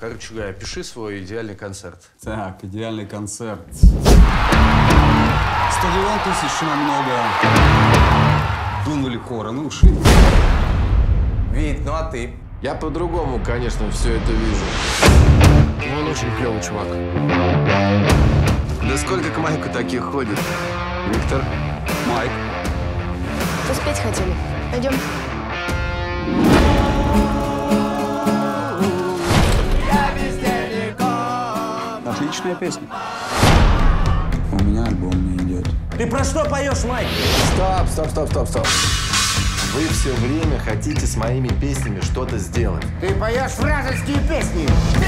Короче говоря, пиши свой идеальный концерт. Так, идеальный концерт. 109 000 намного. Дунули кором и ушли. Вит, ну а ты? Я по-другому, конечно, все это вижу. Он очень клевый чувак. Да сколько к Майку таких ходит? Виктор? Майк? Успеть хотели. Пойдем. Отличная песня. У меня альбом не идет. Ты про что поешь, Майк? Стоп. Вы все время хотите с моими песнями что-то сделать. Ты поешь вражеские песни. То,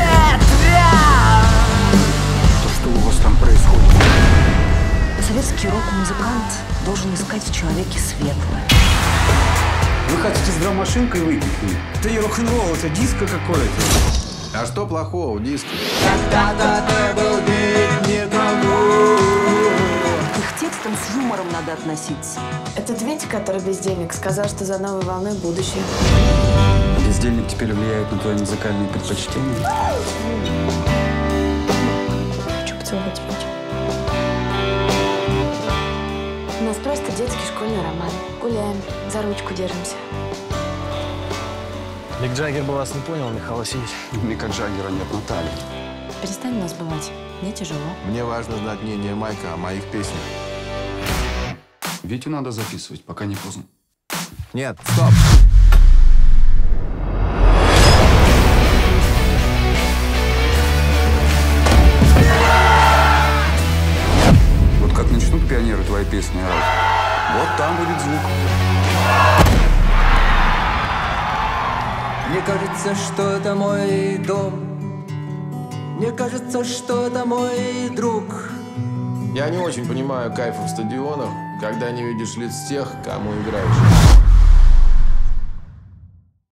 что у вас там происходит? Советский рок-музыкант должен искать в человеке светлое. Вы хотите с драм-машинкой выпить? Это не рок-н-ролл, это диско какое-то. А что плохого в диске? Когда-то ты был бедный, с юмором надо относиться. Этот Витик, который бездельник, сказал, что за новой волной будущее. Бездельник теперь влияет на твои музыкальные предпочтения. Хочу поцеловать Витю. У нас просто детский школьный роман. Гуляем, за ручку держимся. Мик Джаггер бы вас не понял, Михаил Сить. Мика Джаггера нет, Наталья. Перестань нас бывать, мне тяжело. Мне важно знать мнение Майка о моих песнях. Витю надо записывать, пока не поздно. Нет, стоп! Вот как начнут пионеры твои песни орать, вот там будет звук. Мне кажется, что это мой дом. Мне кажется, что это мой друг. Я не очень понимаю кайфа в стадионах, когда не видишь лиц тех, кому играешь.